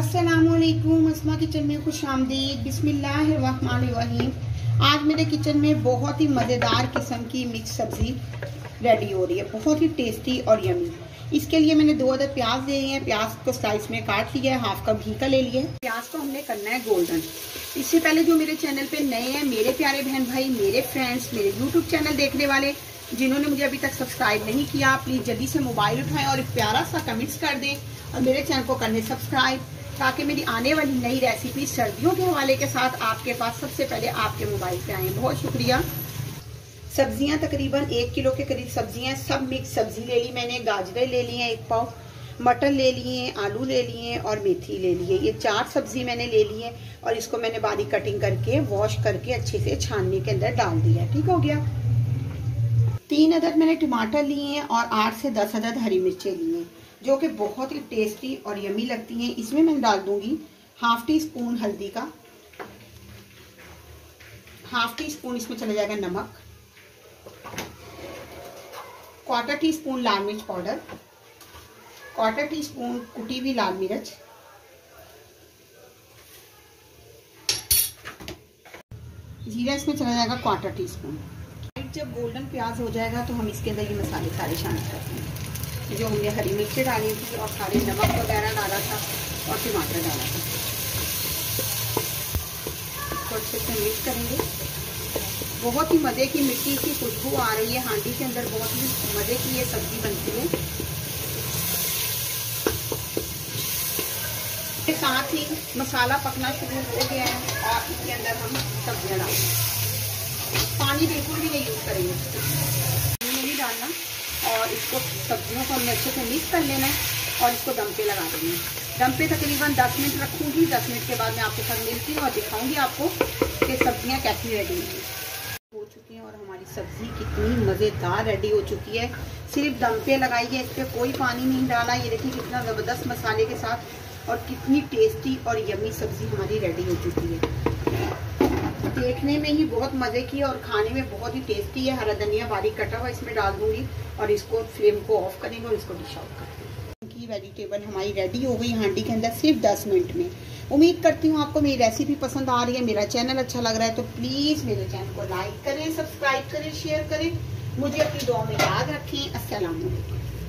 अस्सलामुअलैकुम, अस्मा किचन में खुश आमदीद। बिस्मिल्लाहिर्रहमानिर्रहीम। आज मेरे किचन में बहुत ही मज़ेदार किस्म की मिक्स सब्ज़ी रेडी हो रही है, बहुत ही टेस्टी और यमी। इसके लिए मैंने 2 अदद प्याज लिए हैं। प्याज को स्लाइस में काट लिया है, हाफ कप घी का ले लिया है। प्याज को हमने करना है गोल्डन। इससे पहले जो मेरे चैनल पर नए हैं, मेरे प्यारे बहन भाई, मेरे फ्रेंड्स, मेरे यूट्यूब चैनल देखने वाले जिन्होंने मुझे अभी तक सब्सक्राइब नहीं किया, प्लीज़ जल्दी से मोबाइल उठाएं और एक प्यारा सा कमेंट्स कर दें और मेरे चैनल को करने सब्सक्राइब, ताकि मेरी आने वाली नई रेसिपी सर्दियों के हवाले के साथ आपके पास सबसे पहले आपके मोबाइल पे आए। बहुत शुक्रिया। सब्जियां तकरीबन 1 किलो के करीब सब्जियां, सब मिक्स सब्जी ले ली मैंने। गाजरें ले ली हैं 1 पाव, मटर ले लिए, आलू ले लिए और मेथी ले लिए। ये 4 सब्जी मैंने ले ली है और इसको मैंने बारीक कटिंग करके वॉश करके अच्छे से छाननी के अंदर डाल दिया है। ठीक हो गया। 3 अदद मैंने टमाटर लिए हैं और 8 से 10 अदद हरी मिर्चें लिए हैं, जो कि बहुत ही टेस्टी और यमी लगती हैं। इसमें मैं डाल दूंगी ½ टी स्पून हल्दी का, ½ टी स्पून इसमें चला जाएगा नमक, 1/4 टी स्पून लाल मिर्च पाउडर, 1/4 टी स्पून कुटी हुई लाल मिर्च, 0 इसमें चला जाएगा 1/4 टी स्पून। जब गोल्डन प्याज हो जाएगा तो हम इसके अंदर ये मसाले सारे शामिल कर देंगे, जो हमने हरी मिर्चें डाली थी और सारे नमक वगैरह डाला था और टमाटर डाला था। तो अच्छे से मिक्स करेंगे। बहुत ही मज़े की मिट्टी की खुशबू आ रही है हांडी के अंदर। बहुत ही मज़े की ये सब्ज़ी बनती है। इसके साथ ही मसाला पकना शुरू हो गया है और इसके अंदर हम सब्जियाँ डालेंगे। पानी बिल्कुल भी नहीं यूज़ करेंगे, पानी नहीं डालना। और इसको सब्जियों को हमने अच्छे से मिक्स कर लेना है और इसको दम पे लगा देंगे। दम पे तकरीबन 10 मिनट रखूँगी। 10 मिनट के बाद मैं आपके साथ मिलती हूँ और दिखाऊँगी आपको कि सब्जियाँ कैसी रेडी हो चुकी हैं और हमारी सब्ज़ी कितनी मज़ेदार रेडी हो चुकी है। सिर्फ दम पे लगाई है, इस पर कोई पानी नहीं डाला। ये देखिए कितना ज़बरदस्त मसाले के साथ और कितनी टेस्टी और यमी सब्ज़ी हमारी रेडी हो चुकी है। देखने में ही बहुत मज़े की और खाने में बहुत ही टेस्टी है। हरा धनिया बारीक कटा हुआ इसमें डाल दूंगी और इसको फ्लेम को ऑफ करेंगे और इसको डिश आउट कर देंगे। की वेजिटेबल हमारी रेडी हो गई हांडी के अंदर सिर्फ 10 मिनट में। उम्मीद करती हूँ आपको मेरी रेसिपी पसंद आ रही है। मेरा चैनल अच्छा लग रहा है तो प्लीज़ मेरे चैनल को लाइक करें, सब्सक्राइब करें, शेयर करें। मुझे अपनी दुआ में याद रखें। अस्सलाम वालेकुम।